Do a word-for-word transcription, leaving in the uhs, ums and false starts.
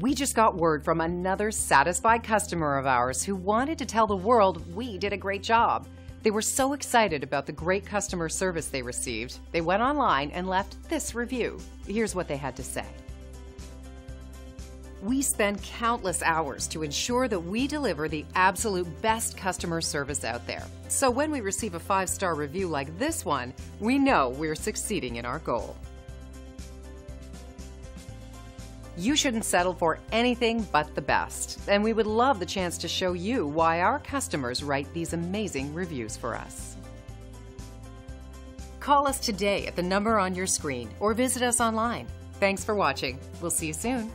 We just got word from another satisfied customer of ours who wanted to tell the world we did a great job. They were so excited about the great customer service they received, they went online and left this review. Here's what they had to say. We spend countless hours to ensure that we deliver the absolute best customer service out there. So when we receive a five-star review like this one, we know we're succeeding in our goal. You shouldn't settle for anything but the best, and we would love the chance to show you why our customers write these amazing reviews for us. Call us today at the number on your screen or visit us online. Thanks for watching. We'll see you soon.